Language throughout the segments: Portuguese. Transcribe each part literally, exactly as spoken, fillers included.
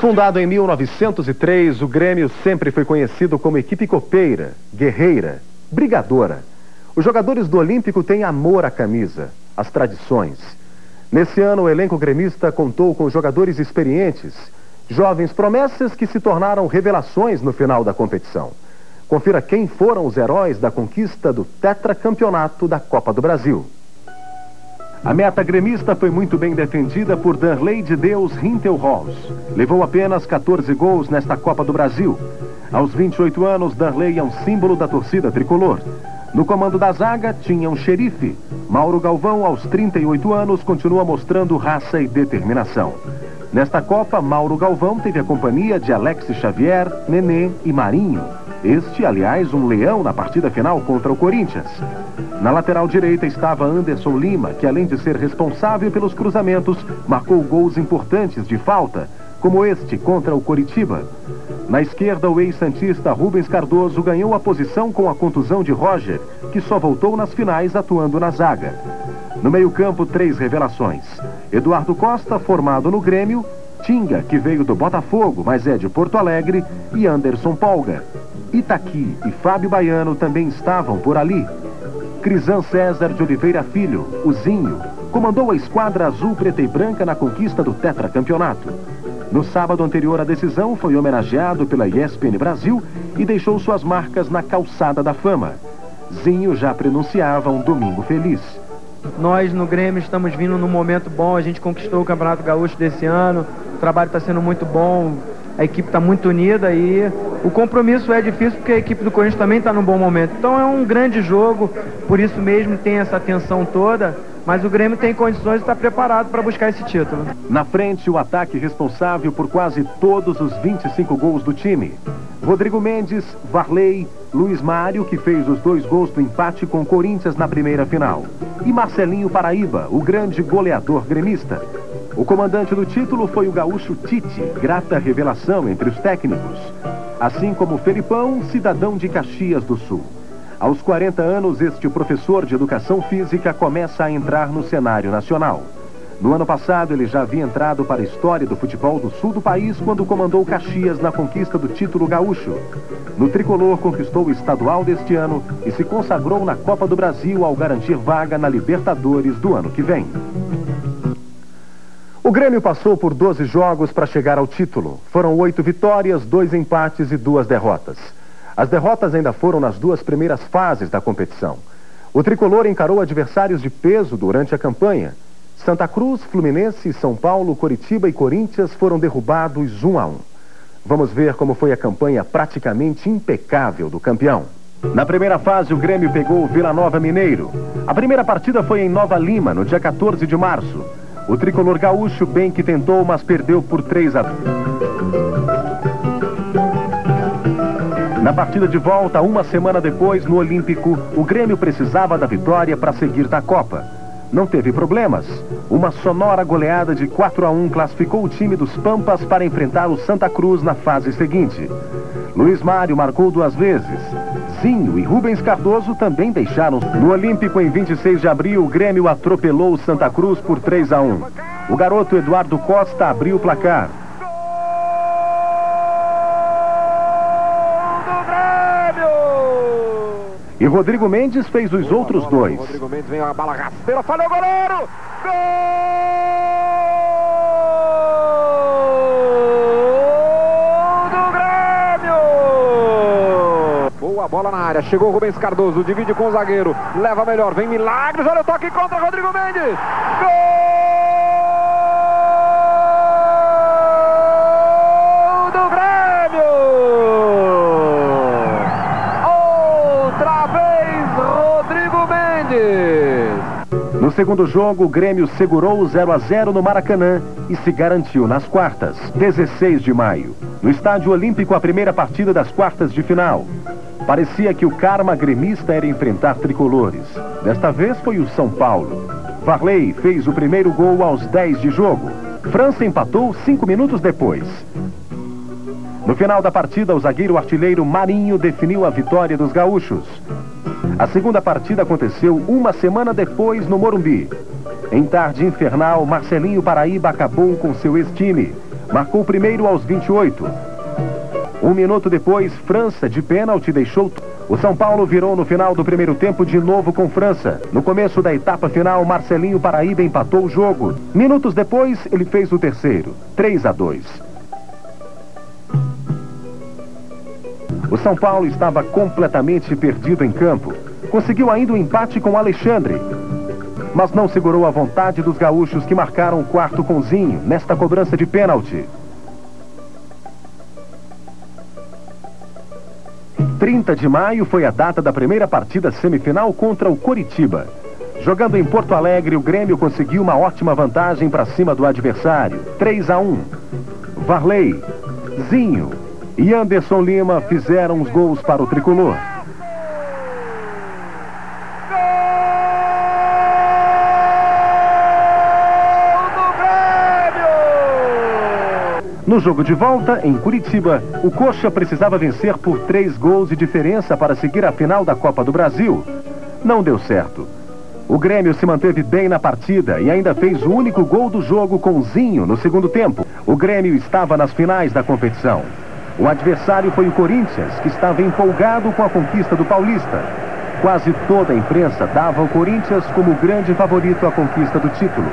Fundado em mil novecentos e três, o Grêmio sempre foi conhecido como equipe copeira, guerreira, brigadora. Os jogadores do Olímpico têm amor à camisa, às tradições. Nesse ano, o elenco gremista contou com jogadores experientes, jovens promessas que se tornaram revelações no final da competição. Confira quem foram os heróis da conquista do tetracampeonato da Copa do Brasil. A meta gremista foi muito bem defendida por Darley de Deus Hintel Ross. Levou apenas quatorze gols nesta Copa do Brasil. Aos vinte e oito anos, Darley é um símbolo da torcida tricolor. No comando da zaga, tinha um xerife. Mauro Galvão, aos trinta e oito anos, continua mostrando raça e determinação. Nesta Copa, Mauro Galvão teve a companhia de Alex Xavier, Nenê e Marinho. Este, aliás, um leão na partida final contra o Corinthians. Na lateral direita estava Anderson Lima, que além de ser responsável pelos cruzamentos, marcou gols importantes de falta, como este contra o Coritiba. Na esquerda, o ex-santista Rubens Cardoso ganhou a posição com a contusão de Roger, que só voltou nas finais atuando na zaga. No meio-campo, três revelações. Eduardo Costa, formado no Grêmio, Tinga, que veio do Botafogo, mas é de Porto Alegre, e Anderson Polga. Itaqui e Fábio Baiano também estavam por ali. Crisan César de Oliveira Filho, o Zinho, comandou a esquadra azul preta e branca na conquista do tetracampeonato. No sábado anterior à decisão, foi homenageado pela E S P N Brasil e deixou suas marcas na calçada da fama. Zinho já prenunciava um domingo feliz. Nós no Grêmio estamos vindo num momento bom, a gente conquistou o Campeonato Gaúcho desse ano, o trabalho está sendo muito bom, a equipe está muito unida e o compromisso é difícil porque a equipe do Corinthians também está num bom momento. Então é um grande jogo, por isso mesmo tem essa tensão toda, mas o Grêmio tem condições de estar preparado para buscar esse título. Na frente, o ataque responsável por quase todos os vinte e cinco gols do time. Rodrigo Mendes, Varlei, Luiz Mário, que fez os dois gols do empate com o Corinthians na primeira final. E Marcelinho Paraíba, o grande goleador gremista. O comandante do título foi o gaúcho Tite, grata revelação entre os técnicos. Assim como Felipão, cidadão de Caxias do Sul. Aos quarenta anos, este professor de educação física começa a entrar no cenário nacional. No ano passado, ele já havia entrado para a história do futebol do sul do país quando comandou Caxias na conquista do título gaúcho. No Tricolor, conquistou o estadual deste ano e se consagrou na Copa do Brasil ao garantir vaga na Libertadores do ano que vem. O Grêmio passou por doze jogos para chegar ao título. Foram oito vitórias, dois empates e duas derrotas. As derrotas ainda foram nas duas primeiras fases da competição. O Tricolor encarou adversários de peso durante a campanha. Santa Cruz, Fluminense, São Paulo, Coritiba e Corinthians foram derrubados um a um. Vamos ver como foi a campanha praticamente impecável do campeão. Na primeira fase, o Grêmio pegou o Vila Nova Mineiro. A primeira partida foi em Nova Lima, no dia quatorze de março. O Tricolor gaúcho bem que tentou, mas perdeu por três a dois. Na partida de volta, uma semana depois, no Olímpico, o Grêmio precisava da vitória para seguir na Copa. Não teve problemas. Uma sonora goleada de quatro a um classificou o time dos Pampas para enfrentar o Santa Cruz na fase seguinte. Luiz Mário marcou duas vezes. Zinho e Rubens Cardoso também deixaram. No Olímpico, em vinte e seis de abril, o Grêmio atropelou o Santa Cruz por três a um. O garoto Eduardo Costa abriu o placar. E Rodrigo Mendes fez os boa, outros boa, boa, dois. Rodrigo Mendes vem uma bala rasteira, falhou o goleiro! Gol do Grêmio! Boa bola na área, chegou o Rubens Cardoso, divide com o zagueiro, leva melhor, vem milagres, olha o toque contra Rodrigo Mendes! Gol do Grêmio! No segundo jogo, o Grêmio segurou o zero a zero no Maracanã e se garantiu nas quartas, dezesseis de maio. No Estádio Olímpico, a primeira partida das quartas de final. Parecia que o karma gremista era enfrentar tricolores. Desta vez foi o São Paulo. Varley fez o primeiro gol aos dez de jogo. França empatou cinco minutos depois. No final da partida, o zagueiro artilheiro Marinho definiu a vitória dos gaúchos. A segunda partida aconteceu uma semana depois no Morumbi. Em tarde infernal, Marcelinho Paraíba acabou com seu ex-time. Marcou o primeiro aos vinte e oito. Um minuto depois, França de pênalti deixou... O São Paulo virou no final do primeiro tempo de novo com França. No começo da etapa final, Marcelinho Paraíba empatou o jogo. Minutos depois, ele fez o terceiro, três a dois. O São Paulo estava completamente perdido em campo. Conseguiu ainda o empate com Alexandre, mas não segurou a vontade dos gaúchos, que marcaram o quarto com Zinho nesta cobrança de pênalti. trinta de maio foi a data da primeira partida semifinal contra o Coritiba. Jogando em Porto Alegre, o Grêmio conseguiu uma ótima vantagem para cima do adversário, três a um. Varlei, Zinho e Anderson Lima fizeram os gols para o tricolor. No jogo de volta, em Curitiba, o Coxa precisava vencer por três gols de diferença para seguir a final da Copa do Brasil. Não deu certo. O Grêmio se manteve bem na partida e ainda fez o único gol do jogo com Zinho no segundo tempo. O Grêmio estava nas finais da competição. O adversário foi o Corinthians, que estava empolgado com a conquista do Paulista. Quase toda a imprensa dava o Corinthians como grande favorito à conquista do título.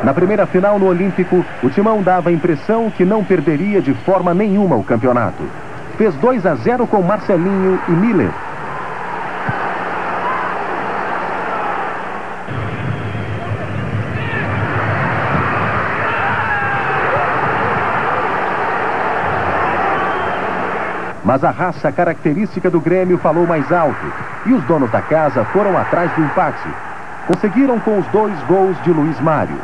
Na primeira final no Olímpico, o Timão dava a impressão que não perderia de forma nenhuma o campeonato. Fez dois a zero com Marcelinho e Miller. Mas a raça característica do Grêmio falou mais alto, e os donos da casa foram atrás do empate. Conseguiram com os dois gols de Luiz Mário.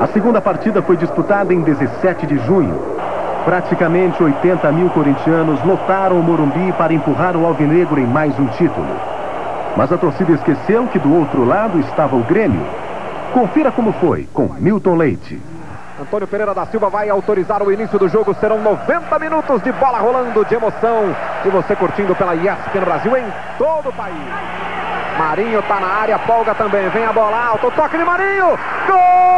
A segunda partida foi disputada em dezessete de junho. Praticamente oitenta mil corintianos lotaram o Morumbi para empurrar o alvinegro em mais um título. Mas a torcida esqueceu que do outro lado estava o Grêmio. Confira como foi com Milton Leite. Antônio Pereira da Silva vai autorizar o início do jogo. Serão noventa minutos de bola rolando, de emoção. E você curtindo pela E S P N Brasil em todo o país. Marinho tá na área, folga também. Vem a bola alto, toque de Marinho. Gol!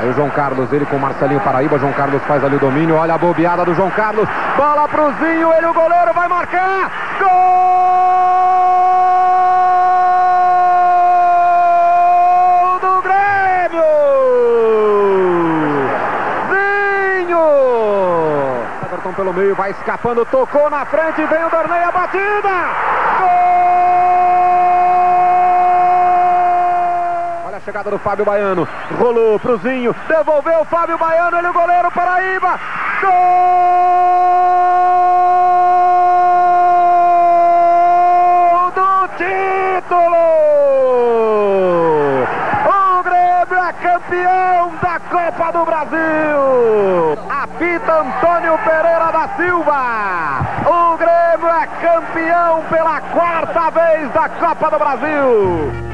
Aí o João Carlos, ele com o Marcelinho Paraíba. João Carlos faz ali o domínio, olha a bobeada do João Carlos. Bola pro Zinho, ele o goleiro vai marcar. Gol do Grêmio! Zinho! Everton pelo meio, vai escapando, tocou na frente, vem o Dornay, a batida! Chegada do Fábio Baiano, rolou pro Zinho, devolveu o Fábio Baiano, ele o goleiro Paraíba, gol do título! O Grêmio é campeão da Copa do Brasil! Apita Antônio Pereira da Silva, o Grêmio é campeão pela quarta vez da Copa do Brasil!